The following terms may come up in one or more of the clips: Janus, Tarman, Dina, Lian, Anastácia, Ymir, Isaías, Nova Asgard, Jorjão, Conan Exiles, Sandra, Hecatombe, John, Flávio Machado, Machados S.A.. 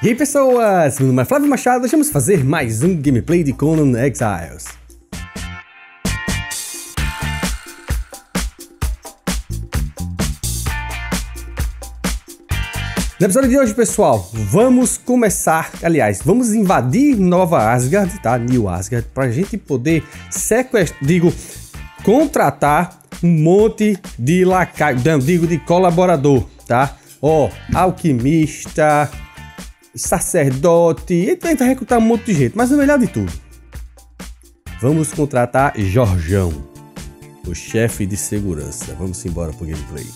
E aí pessoas, meu nome é Flávio Machado, nós vamos fazer mais um gameplay de Conan Exiles. No episódio de hoje, pessoal, vamos invadir Nova Asgard, tá? New Asgard, pra gente poder contratar um monte de colaborador, tá? Ó, alquimista, sacerdote, e tenta recrutar um monte de gente, mas o melhor de tudo, vamos contratar Jorjão, o chefe de segurança. Vamos embora pro gameplay.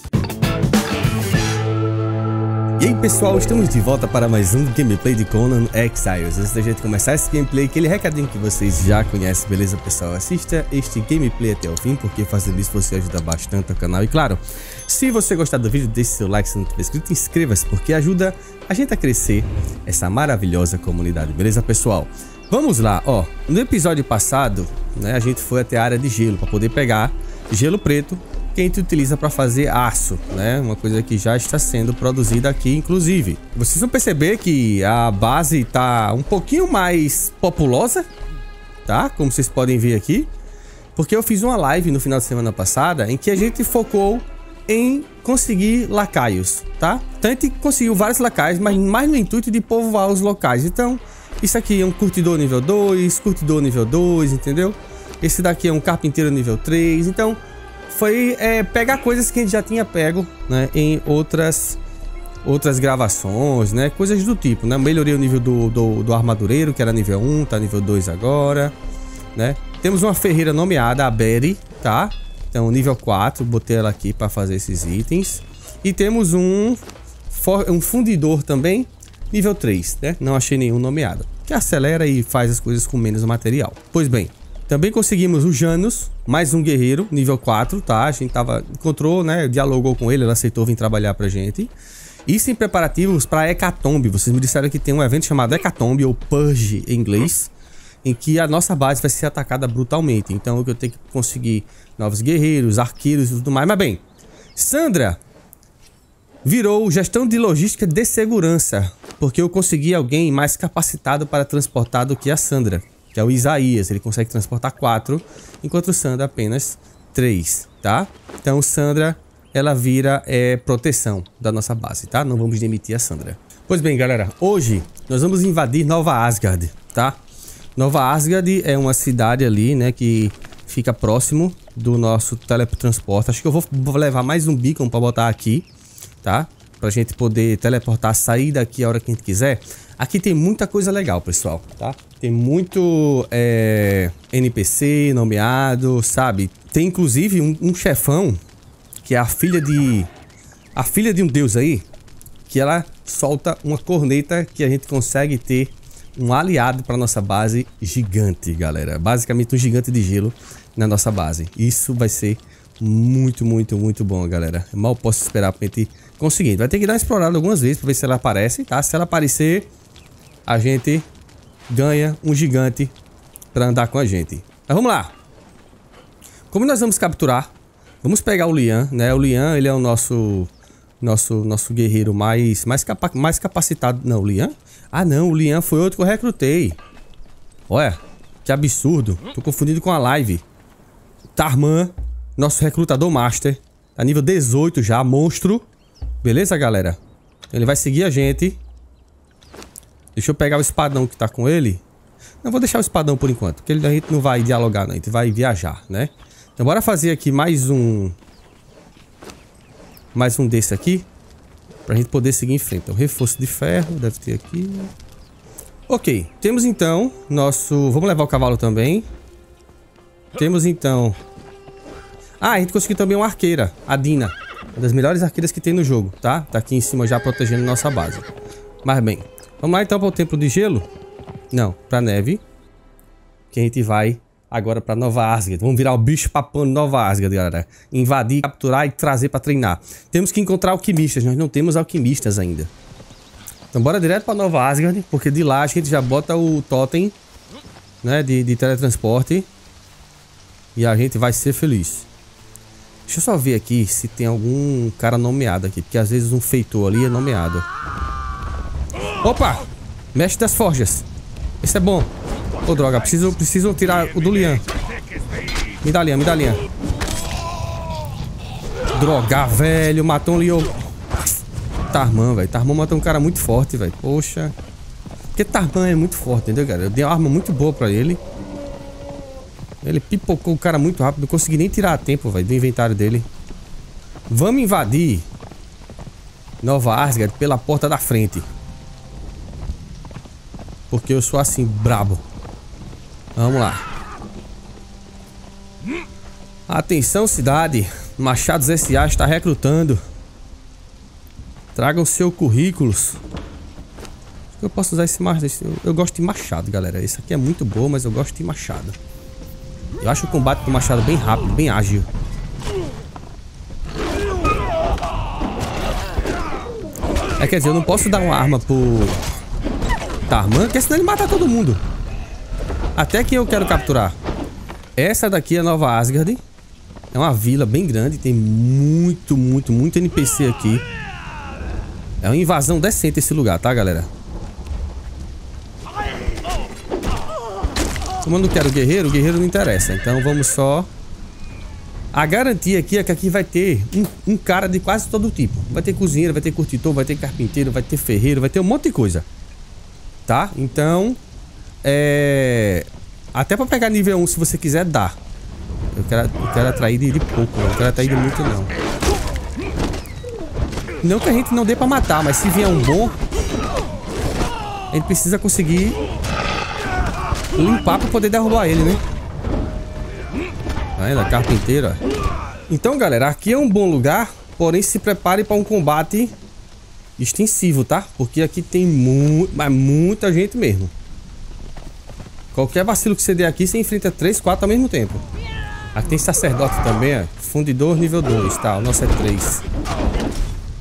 E aí pessoal, estamos de volta para mais um gameplay de Conan Exiles. Antes da gente começar esse gameplay, aquele recadinho que vocês já conhecem, beleza pessoal? Assista este gameplay até o fim, porque fazendo isso você ajuda bastante o canal. E claro, se você gostar do vídeo, deixe seu like, se não tiver inscrito, inscreva-se, porque ajuda a gente a crescer essa maravilhosa comunidade, beleza pessoal? Vamos lá, ó, no episódio passado, né, a gente foi até a área de gelo para poder pegar gelo preto, que a gente utiliza para fazer aço, né? Uma coisa que já está sendo produzida aqui, inclusive. Vocês vão perceber que a base tá um pouquinho mais populosa, tá? Como vocês podem ver aqui, porque eu fiz uma live no final de semana passada em que a gente focou em conseguir lacaios, tá? Então a gente conseguiu vários lacaios, mas mais no intuito de povoar os locais. Então isso aqui é um curtidor nível 2, curtidor nível 2, entendeu? Esse daqui é um carpinteiro nível 3, então foi pegar coisas que a gente já tinha pego, né, em outras gravações, né, coisas do tipo, né. Melhorei o nível do armadureiro, que era nível 1, tá nível 2 agora, né. Temos uma ferreira nomeada, a Berry, tá, então nível 4, botei ela aqui para fazer esses itens. E temos um fundidor também, nível 3, né, não achei nenhum nomeado, que acelera e faz as coisas com menos material. Pois bem, também conseguimos o Janus, mais um guerreiro, nível 4, tá? A gente encontrou, né? Dialogou com ele, ele aceitou vir trabalhar pra gente. Isso em preparativos pra Hecatombe. Vocês me disseram que tem um evento chamado Hecatombe, ou Purge em inglês, em que a nossa base vai ser atacada brutalmente. Então eu tenho que conseguir novos guerreiros, arqueiros e tudo mais. Mas bem, Sandra virou gestão de logística de segurança, porque eu consegui alguém mais capacitado para transportar do que a Sandra, que é o Isaías. Ele consegue transportar 4, enquanto o Sandra apenas 3, tá? Então Sandra, ela vira proteção da nossa base, tá? Não vamos demitir a Sandra. Pois bem, galera, hoje nós vamos invadir Nova Asgard, tá? Nova Asgard é uma cidade ali, né, que fica próximo do nosso teletransporte. Acho que eu vou levar mais um beacon pra botar aqui, tá? Pra gente poder teleportar, sair daqui a hora que a gente quiser. Aqui tem muita coisa legal, pessoal, tá? Tem muito NPC nomeado, sabe? Tem inclusive um chefão, que é a filha de um deus aí, que ela solta uma corneta que a gente consegue ter um aliado pra nossa base gigante, galera. Basicamente um gigante de gelo na nossa base. Isso vai ser muito, muito, muito bom, galera. Eu mal posso esperar pra gente conseguir. Vai ter que dar uma explorada algumas vezes pra ver se ela aparece, tá? Se ela aparecer, a gente ganha um gigante pra andar com a gente. Mas vamos lá. Como nós vamos capturar? Vamos pegar o Lian, né? O Lian, ele é o nosso guerreiro mais capacitado. Não, o Lian? Ah, não. O Lian foi outro que eu recrutei. Olha, que absurdo. Tô confundido com a live. Tarman, nosso recrutador master. Tá nível 18 já, monstro. Beleza, galera? Ele vai seguir a gente. Deixa eu pegar o espadão que tá com ele. Não, vou deixar o espadão por enquanto, porque a gente não vai dialogar, não. A gente vai viajar, né? Então bora fazer aqui mais um desse aqui, pra gente poder seguir em frente. Então reforço de ferro, deve ter aqui. Ok, temos então nosso... Vamos levar o cavalo também. Temos então... Ah, a gente conseguiu também uma arqueira, a Dina. Uma das melhores arqueiras que tem no jogo, tá? Tá aqui em cima já protegendo nossa base. Mas bem... Vamos lá então para o templo de gelo? Não, para neve. Que a gente vai agora para Nova Asgard. Vamos virar o bicho papão de Nova Asgard, galera. Invadir, capturar e trazer para treinar. Temos que encontrar alquimistas. Nós não temos alquimistas ainda. Então bora direto para Nova Asgard, porque de lá a gente já bota o totem, né, de teletransporte. E a gente vai ser feliz. Deixa eu só ver aqui se tem algum cara nomeado aqui, porque às vezes um feitor ali é nomeado. Opa! Mestre das forjas. Esse é bom. Ô, droga, preciso tirar o do Lian. Me dá Lian, me dá Lian. Droga, velho. Matou um Lian. Tarman, velho. Tarman matou um cara muito forte, velho. Poxa. Porque Tarman é muito forte, entendeu, cara? Eu dei uma arma muito boa pra ele. Ele pipocou o cara muito rápido. Não consegui nem tirar a tempo, velho, do inventário dele. Vamos invadir Nova Asgard pela porta da frente. Porque eu sou assim, brabo. Vamos lá. Atenção, cidade. Machados S.A. está recrutando. Tragam seu currículos. Eu posso usar esse machado. Eu gosto de machado, galera. Esse aqui é muito bom, mas eu gosto de machado. Eu acho o combate com o machado bem rápido, bem ágil. É, quer dizer, eu não posso dar uma arma pro Tarman, porque senão ele mata todo mundo. Até que eu quero capturar. Essa daqui é a Nova Asgard. É uma vila bem grande. Tem muito NPC aqui. É uma invasão decente esse lugar, tá, galera? Como eu não quero guerreiro, o guerreiro não interessa. Então vamos só... A garantia aqui é que aqui vai ter um cara de quase todo tipo. Vai ter cozinheiro, vai ter curtitor, vai ter carpinteiro, vai ter ferreiro, vai ter um monte de coisa. Tá? Então... Até pra pegar nível 1, se você quiser, dá. Eu quero atrair de pouco, eu não quero atrair de muito, não. Não que a gente não dê pra matar, mas se vier um bom... A gente precisa conseguir... limpar pra poder derrubar ele, né? Ainda carpinteiro. Então, galera, aqui é um bom lugar. Porém, se prepare pra um combate extensivo, tá? Porque aqui tem muita gente mesmo. Qualquer vacilo que você der aqui, você enfrenta 3, 4 ao mesmo tempo. Aqui tem sacerdote também, ó. Fundidor nível 2, tá? O nosso é 3.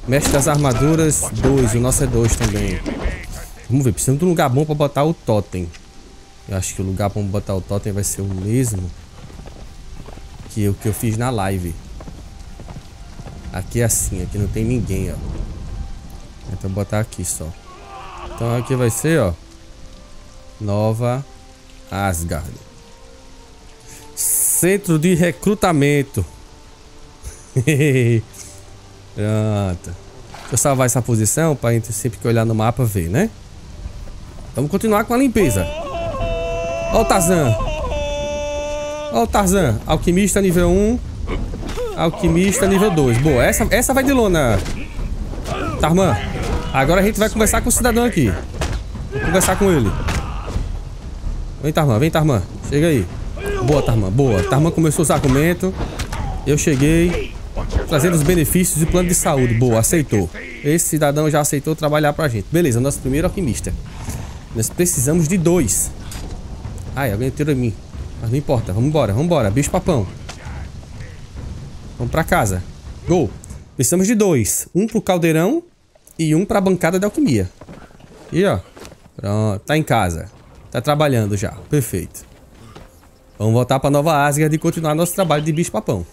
Mestre das armaduras, 2. O nosso é 2 também. Vamos ver, precisamos de um lugar bom pra botar o totem. Eu acho que o lugar pra botar o totem vai ser o mesmo que o que eu fiz na live. Aqui é assim, aqui não tem ninguém, ó. Então vou botar aqui só. Então aqui vai ser, ó, Nova Asgard. Centro de recrutamento. Pronto. Deixa eu salvar essa posição pra gente sempre que olhar no mapa ver, né? Vamos continuar com a limpeza. Olha o Tarzan. Olha o Tarzan. Alquimista nível 1. Alquimista nível 2. Boa, essa vai de lona, Tarman. Agora a gente vai conversar com o cidadão aqui. Vou conversar com ele. Vem, Tarman, vem, Tarman. Chega aí. Boa, Tarman, boa. Tarman começou os argumentos. Eu cheguei trazendo os benefícios e plano de saúde. Boa, aceitou. Esse cidadão já aceitou trabalhar pra gente. Beleza, nosso primeiro alquimista. Nós precisamos de 2. Ai, alguém tirou em mim. Mas não importa, vambora, vambora. Bicho papão. Vamos pra casa. Gol. Precisamos de 2. Um pro caldeirão e um pra bancada de alquimia. E ó. Pronto, tá em casa. Tá trabalhando já, perfeito. Vamos voltar pra Nova Asgard e continuar nosso trabalho de bicho papão.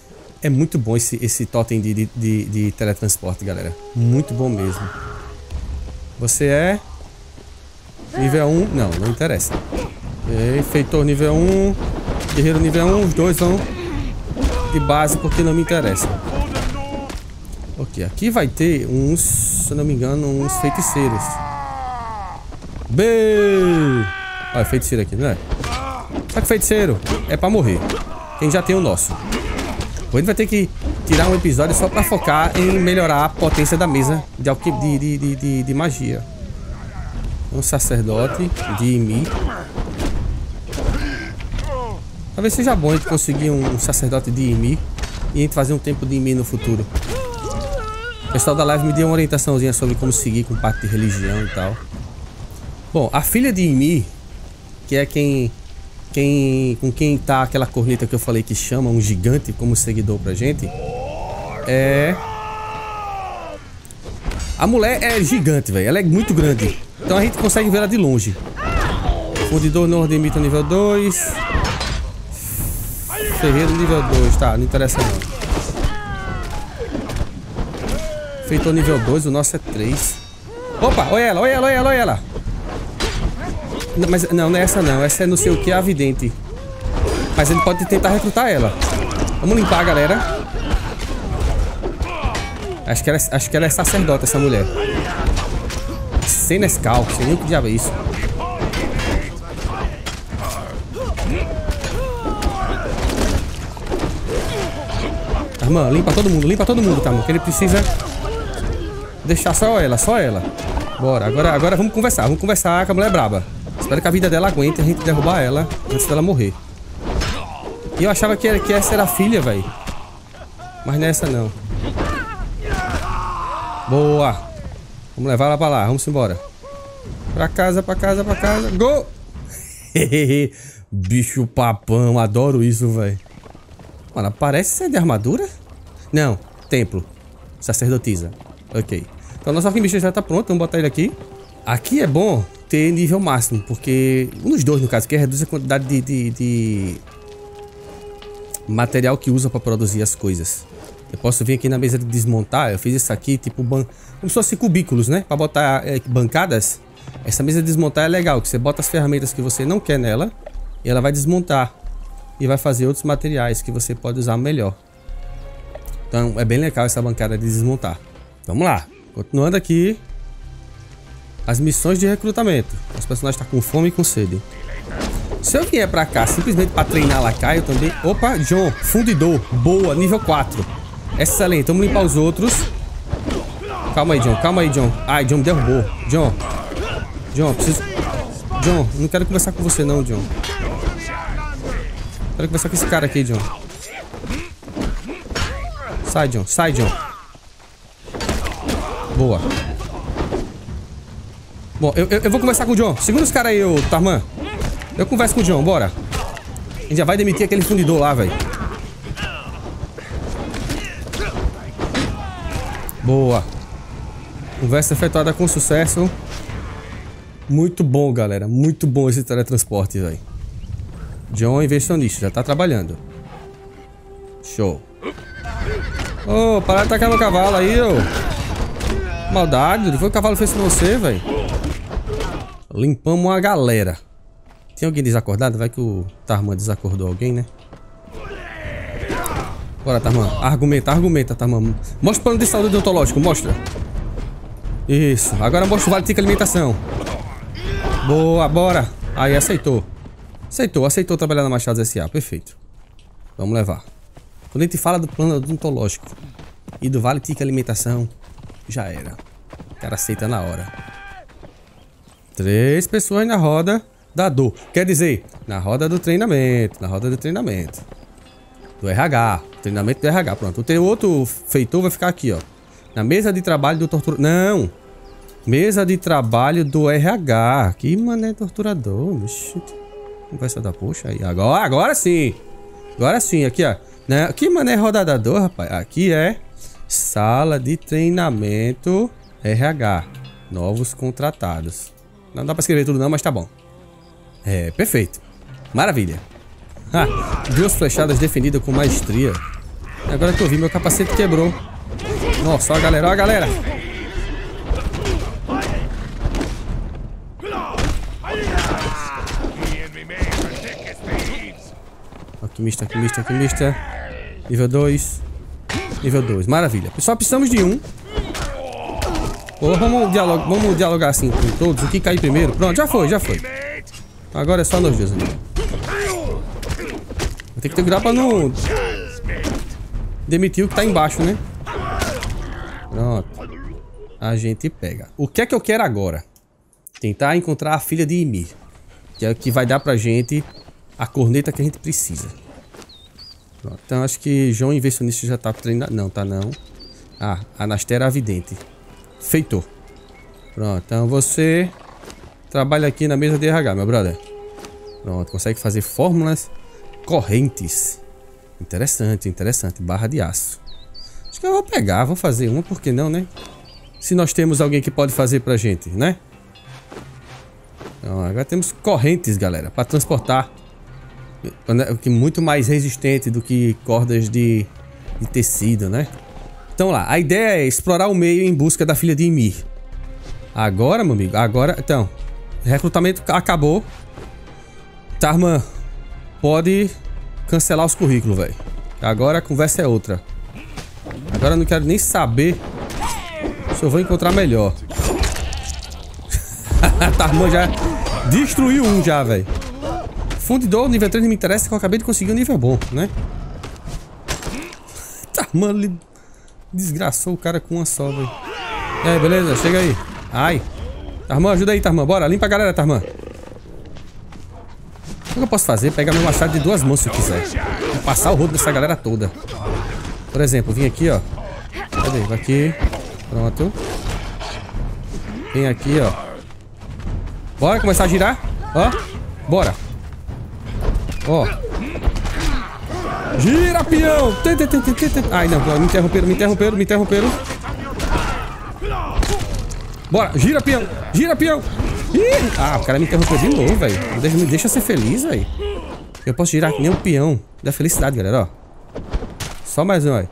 É muito bom esse totem de teletransporte, galera. Muito bom mesmo. Você é... nível 1? Não, não interessa. Feitor nível 1. Guerreiro nível 1. Os dois vão de base porque não me interessa. Ok, aqui vai ter uns, se não me engano, uns feiticeiros. B. Olha, feiticeiro aqui, né? Só que feiticeiro é pra morrer. Quem já tem o nosso. A gente vai ter que tirar um episódio só pra focar em melhorar a potência da mesa de magia. Um sacerdote de Ymir. Talvez seja bom a gente conseguir um sacerdote de Ymir e a gente fazer um tempo de Ymir no futuro. O pessoal da live me deu uma orientaçãozinha sobre como seguir com parte de religião e tal. Bom, a filha de Ymir, que é com quem tá aquela corneta que eu falei que chama um gigante como seguidor pra gente, é... A mulher é gigante, velho. Ela é muito grande. Então a gente consegue ver ela de longe. Fundidor nordemita nível 2... Ferreiro nível 2, tá, não interessa não. Feitor nível 2, o nosso é 3. Opa, olha ela, olha ela, olha ela, olha ela. Não, mas não, não é essa não. Essa é não sei o que, a vidente. Mas ele pode tentar recrutar ela. Vamos limpar, galera. Acho que ela é sacerdota, essa mulher. Senescal, sei nem o que diabo é isso. Tarman, limpa todo mundo, Tarman. Que ele precisa deixar só ela, Bora, agora vamos conversar com a mulher braba. Espero que a vida dela aguente a gente derrubar ela antes dela morrer. E eu achava que essa era a filha, velho. Mas nessa não. Boa. Vamos levar ela pra lá, vamos embora. Pra casa, pra casa, pra casa. Go! Bicho papão, adoro isso, velho. Mano, parece ser de armadura? Não, templo. Sacerdotisa. Ok. Então nosso alquimista já tá pronto, vamos botar ele aqui. Aqui é bom ter nível máximo, porque... Um dos dois, no caso, que reduz a quantidade de material que usa pra produzir as coisas. Eu posso vir aqui na mesa de desmontar. Eu fiz isso aqui, tipo, como se fosse cubículos, né? Pra botar bancadas. Essa mesa de desmontar é legal, que você bota as ferramentas que você não quer nela e ela vai desmontar e vai fazer outros materiais que você pode usar melhor. Então é bem legal essa bancada de desmontar. Vamos lá, continuando aqui. As missões de recrutamento. Os personagens estão com fome e com sede. Se eu vier pra cá simplesmente pra treinar lacaio também... Opa, John, fundidor. Boa, nível 4. Excelente, vamos limpar os outros. Calma aí, John, Ai, John me derrubou. John, preciso... John, não quero conversar com você não, John. Quero conversar com esse cara aqui, John. Sai, John, Boa. Bom, eu vou conversar com o John. Segura os caras aí, ô Tarman. Eu converso com o John, bora. A gente já vai demitir aquele fundidor lá, velho. Boa. Conversa efetuada com sucesso. Muito bom, galera. Muito bom esse teletransporte, velho. John, inversionista. Já tá trabalhando. Show. Ô, para de tacar meu cavalo aí, ô. Maldade. Foi o que o cavalo fez com você, velho. Limpamos a galera. Tem alguém desacordado? Vai que o Tarman desacordou alguém, né? Bora, Tarman. Argumenta, Tarman. Mostra o plano de saúde odontológico, mostra. Isso. Agora mostra o vale de alimentação. Boa, bora. Aí, aceitou. Aceitou trabalhar na Machado S.A. Perfeito. Vamos levar. Quando a gente fala do plano odontológico e do vale de alimentação, já era. O cara aceita na hora. 3 pessoas na roda da dor. Quer dizer, na roda do treinamento. Do RH. Treinamento do RH, pronto. O outro feitor vai ficar aqui, ó. Na mesa de trabalho do torturador. Não! Mesa de trabalho do RH. Que mané torturador. Conversa da poxa aí. Agora, sim! Agora sim, aqui, ó. Não, que mané rodador, rapaz. Aqui é sala de treinamento RH. Novos contratados. Não dá pra escrever tudo não, mas tá bom. É, perfeito. Maravilha. Ah, 2 flechadas defendidas com maestria. Agora que eu vi, meu capacete quebrou. Nossa, ó a galera, Alquimista, Nível 2. Maravilha. Só precisamos de um. Pô, vamos dialogar assim com todos. O que cair primeiro? Pronto, já foi, Agora é só nós dois, amigo. Tem que ter cuidado pra não demitir o que tá embaixo, né? Pronto. A gente pega. O que é que eu quero agora? Tentar encontrar a filha de Ymir. Que é o que vai dar pra gente a corneta que a gente precisa. Pronto. Então acho que João Inversionista já tá treinando. Não, tá não. Ah, Anastácia Avidente. Feitor. Pronto, então você trabalha aqui na mesa de RH, meu brother. Pronto, consegue fazer fórmulas. Correntes. Interessante, Barra de aço. Acho que eu vou pegar, vou fazer uma, por que não, né? Se nós temos alguém que pode fazer pra gente, né? Então, agora temos correntes, galera, pra transportar. Muito mais resistente do que cordas de tecido, né? Então lá, a ideia é explorar o meio em busca da filha de Ymir. Agora, meu amigo, então... Recrutamento acabou. Tarman, pode cancelar os currículos, velho. Agora a conversa é outra. Agora eu não quero nem saber se eu vou encontrar melhor. Tarman já destruiu um já, velho. Fundidor, nível 3 não me interessa, que eu acabei de conseguir um nível bom, né? Tarman ele desgraçou o cara com uma só, velho. É, beleza, chega aí. Ai. Tarman, ajuda aí, Tarman. Bora, limpa a galera, Tarman. O que eu posso fazer? Pegar meu machado de duas mãos se eu quiser. E passar o rodo dessa galera toda. Por exemplo, vim aqui, ó. Cadê? Vai aqui. Pronto. Vem aqui, ó. Bora começar a girar. Ó. Bora. Ó. Gira, peão. Ai, não. Me interromperam. Bora. Gira, peão. Ih! Ah, o cara me interrompeu de novo, velho. Me deixa ser feliz, velho. Eu posso girar que nem um peão da felicidade, galera, ó. Só mais um, velho.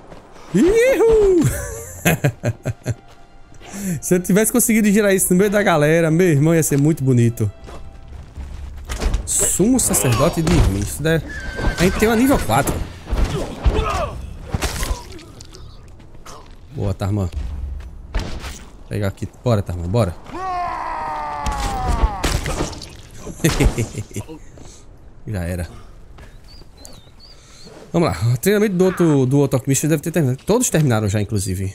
Se eu tivesse conseguido girar isso no meio da galera, meu irmão, ia ser muito bonito. Sumo sacerdote de Ymir. Isso daí... A gente tem uma nível 4. Boa, Tarman. Pegar aqui. Bora, Tarman, bora. Já era. Vamos lá. O treinamento do outro alquimista deve ter terminado. Todos terminaram já, inclusive.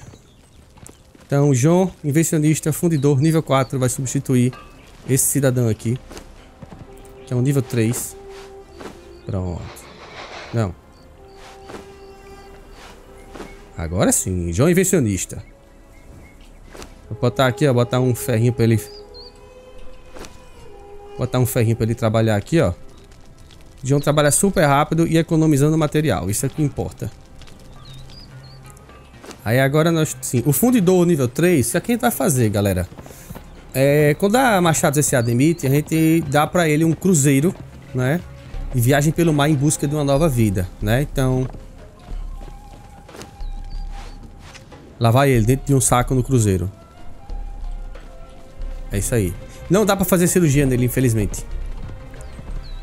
Então, o John, invencionista, fundidor, nível 4, vai substituir esse cidadão aqui. Que é um nível 3. Pronto. Não. Agora sim. John, invencionista. Vou botar aqui, ó. Botar um ferrinho pra ele... Botar um ferrinho pra ele trabalhar aqui, ó. John trabalha super rápido e economizando material. Isso é que importa. Aí agora nós... Sim, o fundidor nível 3, isso aqui a gente vai fazer, galera. É, quando a Machados S.A. demite, a gente dá pra ele um cruzeiro, né? E viagem pelo mar em busca de uma nova vida, né? Então... Lá vai ele, dentro de um saco no cruzeiro. É isso aí. Não dá pra fazer cirurgia nele, infelizmente.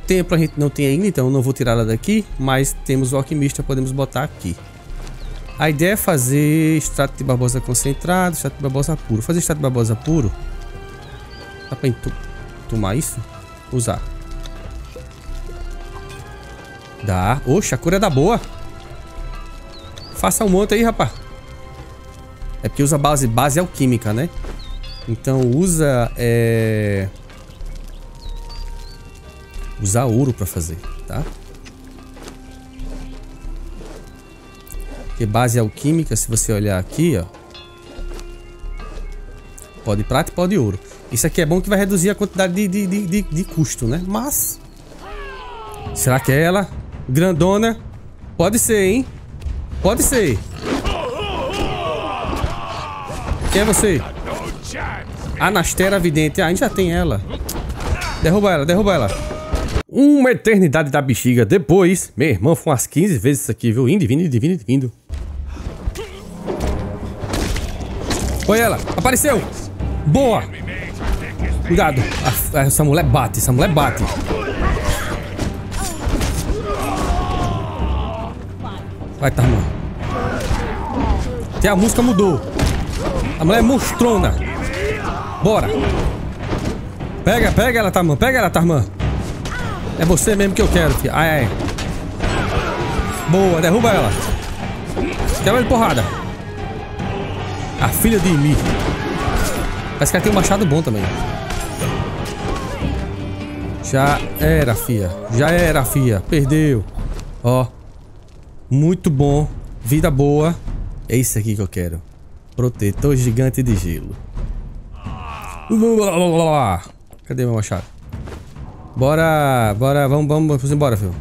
Templo a gente não tem ainda, então eu não vou tirar ela daqui. Mas temos o alquimista, podemos botar aqui. A ideia é fazer extrato de babosa concentrado, extrato de babosa puro. Fazer extrato de babosa puro. Dá pra tomar isso? Usar. Dá. Oxe, a cura dá boa. Faça um monte aí, rapaz. É porque usa base alquímica, né? Então usa usar ouro pra fazer, tá? Porque base alquímica, se você olhar aqui, ó, pode prata e pode ouro. Isso aqui é bom que vai reduzir a quantidade de custo, né? Mas será que é ela? Grandona? Pode ser, hein? Pode ser. Quem é você? Anastácia vidente. Ah, a gente já tem ela. Derruba ela. Uma eternidade da bexiga depois. Meu irmão, foi umas 15 vezes isso aqui, viu? Indo. Foi ela. Apareceu. Boa. Cuidado. Essa mulher bate. Vai, Tarman. Até a música mudou. A mulher é monstrona. Bora. Pega ela, Tarman. É você mesmo que eu quero, filho. Ai. Boa, derruba ela. Quebra de porrada. A filha de Ymir. Parece que ela tem um machado bom também. Já era, fia. Perdeu. Ó. Muito bom. Vida boa. É isso aqui que eu quero. Protetor gigante de gelo. Cadê meu machado? Bora, vamos embora, filho.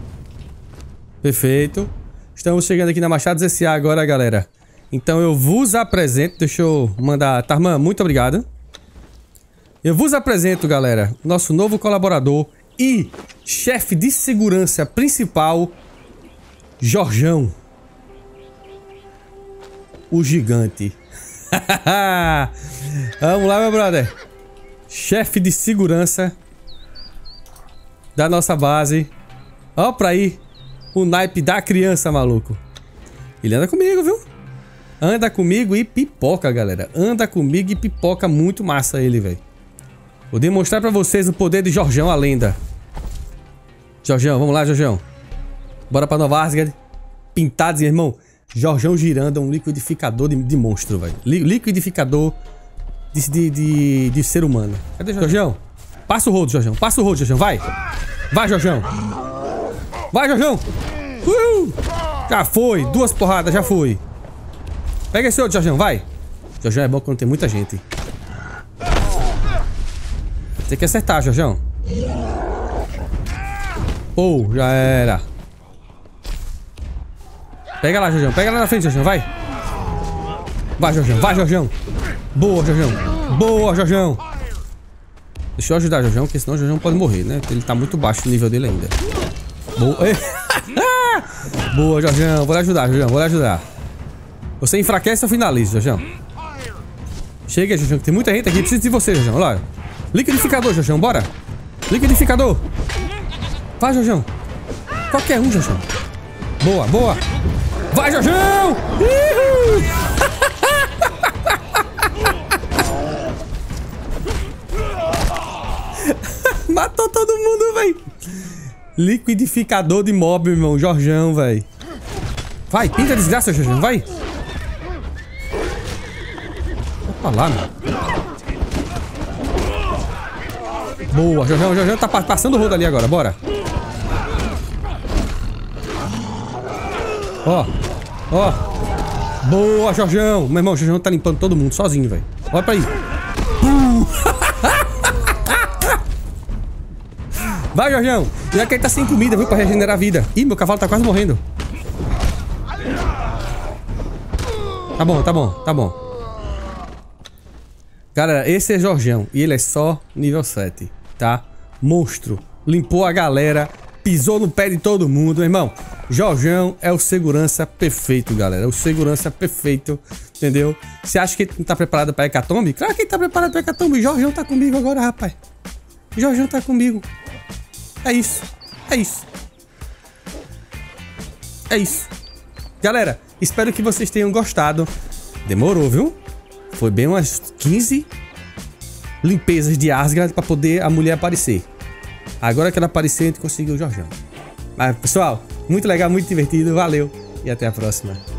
Perfeito. Estamos chegando aqui na Machados S.A. agora, galera. Então eu vos apresento. Deixa eu mandar... Tarman, muito obrigado. Eu vos apresento, galera, nosso novo colaborador e chefe de segurança principal, Jorjão. O gigante. Vamos lá, meu brother. chefe de segurança da nossa base. Ó pra aí o naipe da criança, maluco. Ele anda comigo, viu? Anda comigo e pipoca, galera. Anda comigo e pipoca. Muito massa ele, velho. Vou demonstrar pra vocês o poder de Jorjão, a lenda. Jorjão, vamos lá, Jorjão. Bora pra Nova Asgard. Pintados, irmão. Jorjão girando, um liquidificador de monstro, velho. Liquidificador de ser humano. Cadê Jorjão? Passa o rodo, Jorjão. Passa o rodo, Jorjão. Vai. Vai, Jorjão. Vai, Jorjão. Já foi. Duas porradas, já foi. Pega esse outro, Jorjão. Vai. Jorjão é bom quando tem muita gente. Tem que acertar, Jorjão. Pô, já era. Pega lá, Jorjão. Pega lá na frente, Jorjão. Vai. Vai, Jorjão. Vai, Jorjão. Boa, Jorjão. Boa, Jorjão. Deixa eu ajudar, Jorjão, porque senão o Jorjão pode morrer, né? Ele tá muito baixo o nível dele ainda. Boa. Boa, Jorjão. Vou lhe ajudar, Jorjão. Vou lhe ajudar. Você enfraquece ou finaliza, Jorjão. Chega, Jorjão, que tem muita gente aqui. Preciso de você, Jorjão. Olha lá. Liquidificador, Jorjão. Bora. Liquidificador. Vai, Jorjão. Qualquer um, Jorjão. Boa, boa. Vai, Jorjão. Matou todo mundo, velho. Liquidificador de mob, irmão. Jorjão, velho. Vai, pinta desgraça, Jorjão. Vai. Opa lá, mano. Boa, Jorjão. Jorjão tá passando o rodo ali agora. Bora. Ó, ó. Boa, Jorjão. Meu irmão, o Jorjão tá limpando todo mundo sozinho, velho. Olha pra aí. Vai, Jorjão. Já que ele tá sem comida, viu? Pra regenerar a vida. Ih, meu cavalo tá quase morrendo. Tá bom, tá bom, tá bom. Galera, esse é Jorjão. E ele é só nível 7, tá? Monstro. Limpou a galera. Pisou no pé de todo mundo, meu irmão. Jorjão é o segurança perfeito, galera. É o segurança perfeito, entendeu? Você acha que ele não tá preparado pra Hecatombe? Claro que ele tá preparado pra Hecatombe. Jorjão tá comigo agora, rapaz. Jorjão tá comigo. É isso, é isso. É isso. Galera, espero que vocês tenham gostado. Demorou, viu? Foi bem umas 15 limpezas de Asgard pra poder a mulher aparecer. Agora que ela aparecer, a gente conseguiu o Jorjão. Mas, pessoal, muito legal, muito divertido. Valeu e até a próxima.